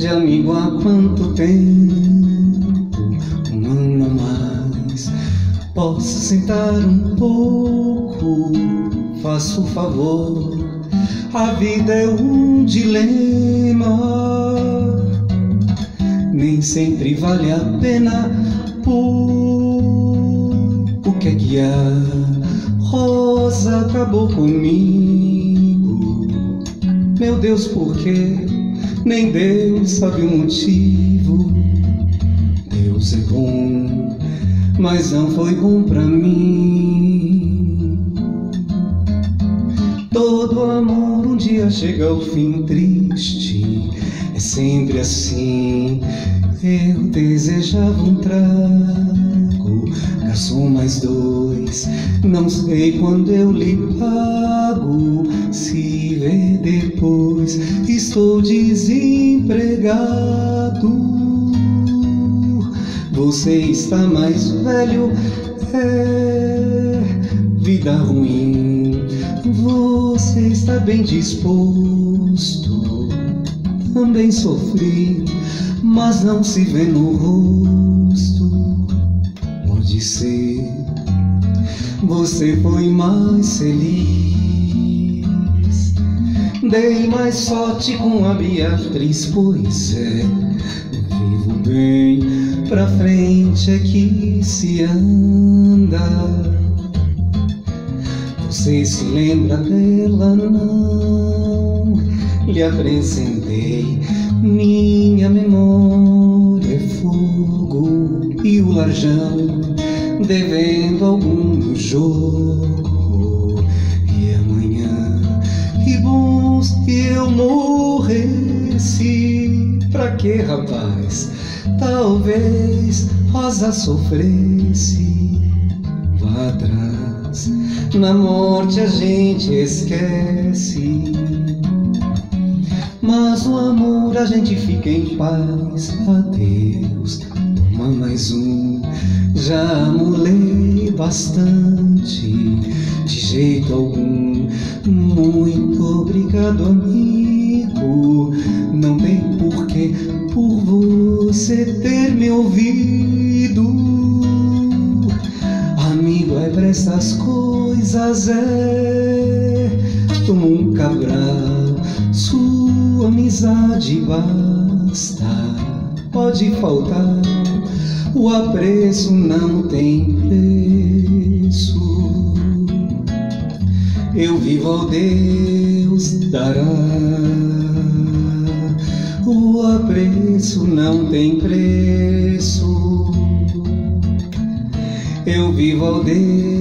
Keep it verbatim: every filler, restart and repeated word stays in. de amigo há quanto tempo, um ano a mais. Posso sentar um pouco, faço o favor. A vida é um dilema, nem sempre vale a pena. O que é guiar? Rosa acabou comigo. Meu Deus, por quê? Nem Deus sabe o motivo. Deus é bom, mas não foi bom pra mim. Todo amor um dia chega ao fim triste. É sempre assim. Eu desejava um trago, garçom mais dois. Não sei quando eu lhe pago, se vê depois. Estou desempregado. Você está mais velho, é vida ruim. Você está bem disposto, também sofri. Mas não se vê no rosto. Pode ser, você foi mais feliz. Dei mais sorte com a Beatriz, pois é. Vivo bem, pra frente é que se anda. Você se lembra dela, não? Lhe apresentei. Minha memória é fogo e o larjão, devendo algum jogo. E amanhã, que bom se eu morresse. Pra que, rapaz? Talvez Rosa sofresse. Vá atrás, na morte a gente esquece. Mas o amor a gente fica em paz. Adeus, toma mais um. Já amolei bastante, de jeito algum. Muito obrigado, amigo. Não tem porquê, por você ter me ouvido. Amigo, é pra essas coisas, é. Toma um cabral. Sua amizade basta, pode faltar. O apreço não tem preço. Eu vivo ao Deus dará. O apreço não tem preço. Eu vivo ao Deus.